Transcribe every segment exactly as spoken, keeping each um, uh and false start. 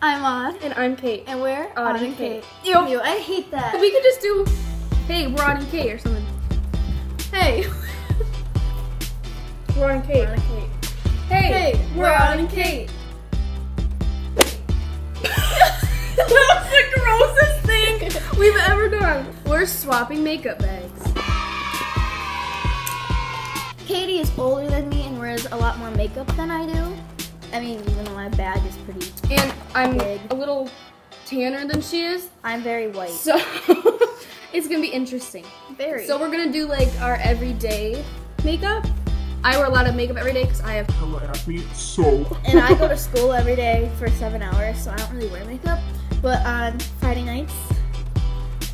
I'm Aud. And I'm Cait. And we're Aud and Cait. Ew. Ew, I hate that. We could just do, hey, we're Aud and Cait or something. Hey. We're Aud and Cait. We're Aud and Cait. Hey, hey, we're Aud and Cait. That was the grossest thing we've ever done. We're swapping makeup bags. Katie is older than me and wears a lot more makeup than I do. I mean, even though my bag is pretty And I'm big. a little tanner than she is. I'm very white. So, it's going to be interesting. Very. So we're going to do like our everyday makeup. I wear a lot of makeup every day because I have hella acne, so. And I go to school every day for seven hours, so I don't really wear makeup. But on Friday nights,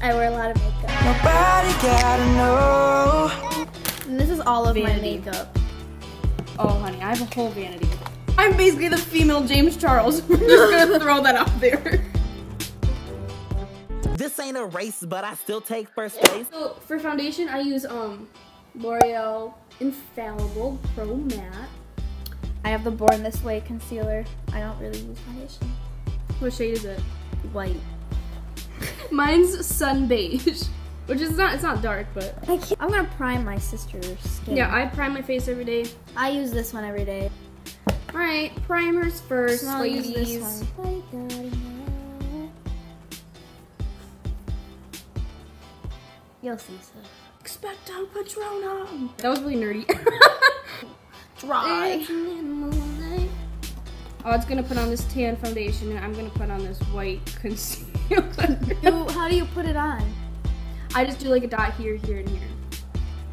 I wear a lot of makeup. Nobody gotta know. And this is all of vanity. my makeup. Oh, honey, I have a whole vanity. I'm basically the female James Charles. We're just gonna throw that out there. This ain't a race, but I still take first place. So for foundation, I use um L'Oreal Infallible Pro Matte. I have the Born This Way concealer. I don't really use foundation. What shade is it? White. Mine's sun beige, which is not—it's not dark, but I can't. I'm gonna prime my sister's skin. Yeah, I prime my face every day. I use this one every day. All right, primers first, so ladies. Use this one. You'll see stuff. Expecto Patronum. That was really nerdy. Dry. Aud's gonna put on this tan foundation, and I'm gonna put on this white concealer. How do you put it on? I just do like a dot here, here, and here.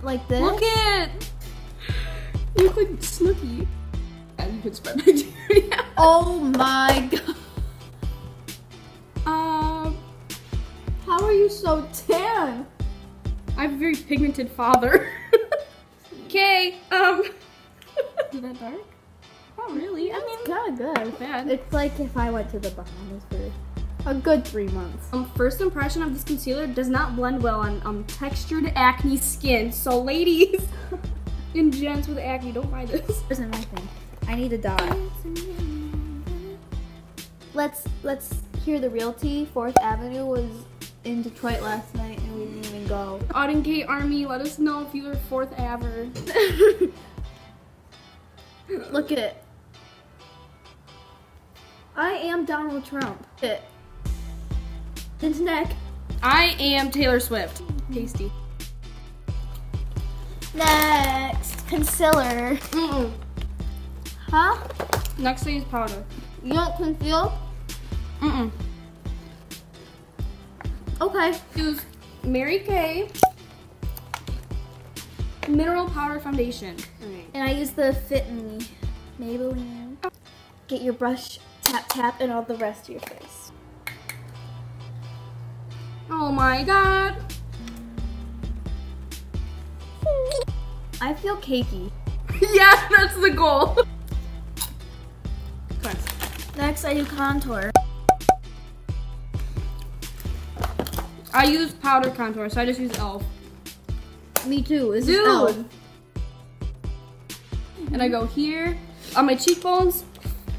Like this? Look it! You look like Snooki. And you could spread bacteria. Oh my god. Um, how are you so tan? I have a very pigmented father. Okay, um. Is that dark? Oh, really? Yeah, I mean, it's kinda good. Not bad. It's like if I went to the Bahamas for a good three months. Um, first impression of this concealer does not blend well on um textured acne skin. So ladies and gents with acne, don't buy this. This isn't my thing. I need a dot. Let's let's hear the realty. Fourth Avenue was in Detroit last night and we didn't even go. Aud and Cait Army, let us know if you were Fourth Aver. Look at it. I am Donald Trump. It. His neck. I am Taylor Swift. Tasty. Next, concealer. Mm-mm. Huh? Next thing is powder. You don't conceal? Mm-mm. Okay. Use Mary Kay Mineral Powder Foundation. Right. And I use the Fit Me Maybelline. Get your brush. Tap, tap, and all the rest of your face. Oh my god! I feel cakey. Yeah, that's the goal. Next, I do contour. I use powder contour, so I just use Elf. Me too. It's Elf. Mm-hmm. And I go here on my cheekbones.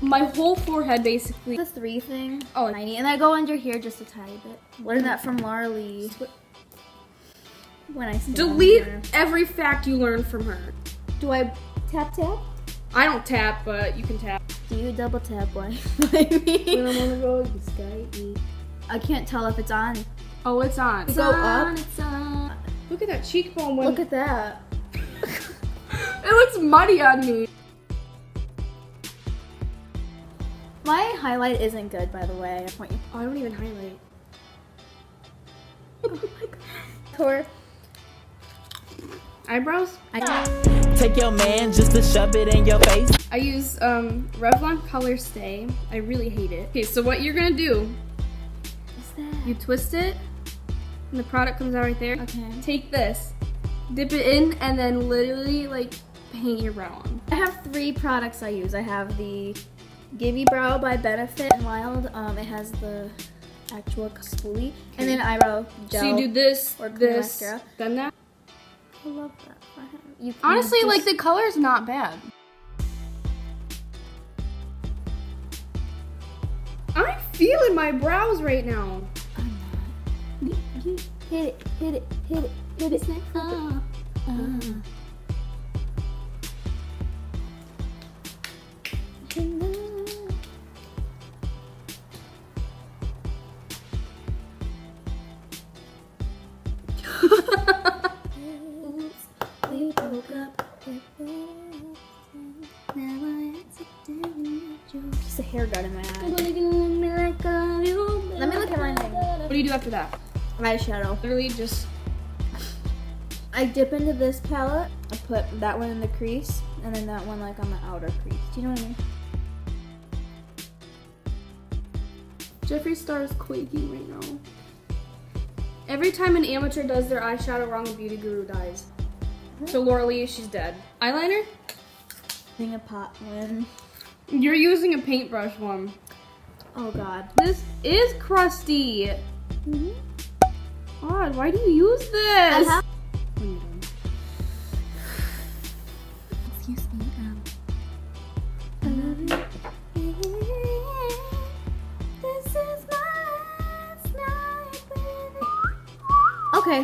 My whole forehead, basically. The three thing. Oh, tiny. And I go under here just a tiny bit. Learned that from Laura Lee. When I delete every fact you learned from her. Do I tap tap? I don't tap, but you can tap. Do you double tap? Why? When I'm on the road, the sky eat. I can't tell if it's on. Oh, it's on. It's go on, up. It's on. Look at that cheekbone. One. Look at that. It looks muddy on me. My highlight isn't good, by the way. I point you. Oh, I don't even highlight. Oh my god. Tor. Eyebrows. I take your man just to shove it in your face. I use um, Revlon Color Stay. I really hate it. Okay, so what you're gonna do? What's that? You twist it, and the product comes out right there. Okay. Take this, dip it in, and then literally like paint your brow on. I have three products I use. I have the Give Me Brow by Benefit and Wild. Um, it has the actual spoolie. And then eyebrow gel. So you do this, or this, mascara. Then that. I love that for him. You Honestly, like the color's not bad. feeling my brows right now. I'm not. You hit it, hit it, hit it, hit it. Uh, uh. Just a hair gun in my eye. Let me look at mine. What do you do after that? Eyeshadow. Literally just... I dip into this palette. I put that one in the crease, and then that one like on the outer crease. Do you know what I mean? Jeffree Star is quaking right now. Every time an amateur does their eyeshadow wrong, a beauty guru dies. So Laura Lee, she's dead. Eyeliner? Being a pot one. You're using a paintbrush one. Oh God. This is crusty. Mm-hmm. God, why do you use this? Uh-huh. What are you doing? Excuse me. Um, I love it. This is my last night with you. Okay.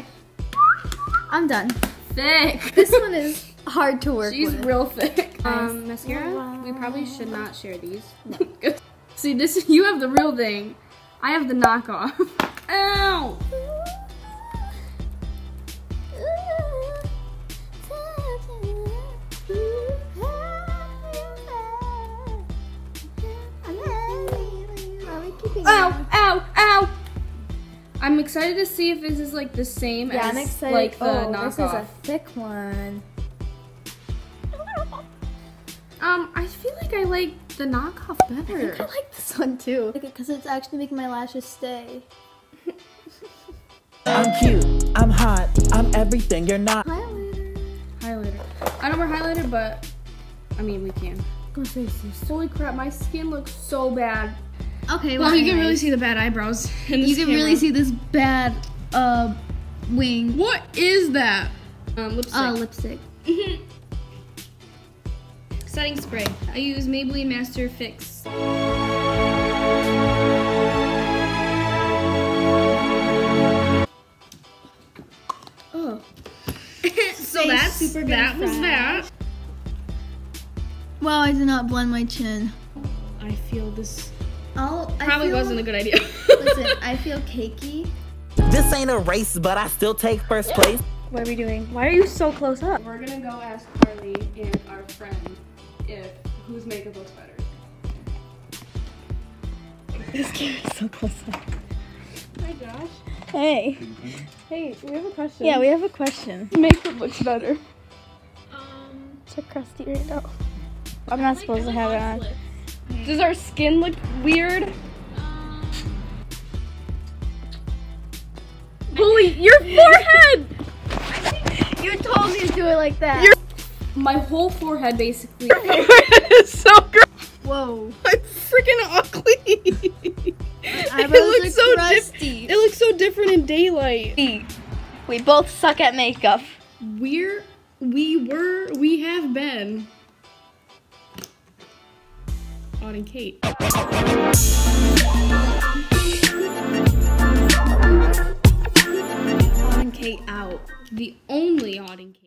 I'm done. Thick. This one is hard to work She's with. She's real thick. Um, mascara. Wow. We probably should not share these. No. See, this you have the real thing. I have the knockoff. Ow! Ow! Ow! Ow! I'm excited to see if this is like the same yeah, as like the oh, knockoff. This is a thick one. Um, I feel like I like the knockoff better. I think I like this one too. Because it's actually making my lashes stay. I'm cute. I'm hot. I'm everything. You're not. Highlighter. Highlighter. I don't wear highlighter, but I mean we can. Go say this. Holy crap! My skin looks so bad. Okay, well, well you can really see the bad eyebrows in this You can camera. really see this bad, uh, wing. What is that? Um, lipstick. Uh, lipstick. Mm-hmm. Setting spray. I use Maybelline Master Fix. Oh. So that's, super good that was that. Wow, I did not blend my chin. I feel this... I'll, I Probably feel, wasn't a good idea. Listen, I feel cakey. This ain't a race, but I still take first place. What are we doing? Why are you so close up? We're gonna go ask Carly and our friend if whose makeup looks better. This camera's so close up. Oh my gosh. Hey. Hey, we have a question. Yeah, we have a question. Makeup looks better. Um. So crusty right now. I'm not like, supposed to have it on. Lip. Does our skin look weird? Um, Holy, your forehead! I think you told me to do it like that. Your My whole forehead, basically. Your forehead is so gross. Whoa. It's freaking ugly. It looks so crusty. It looks so different in daylight. We, we both suck at makeup. We're, we were, we have been. Aud and Cait. Aud and Cait out. The only Aud and Cait.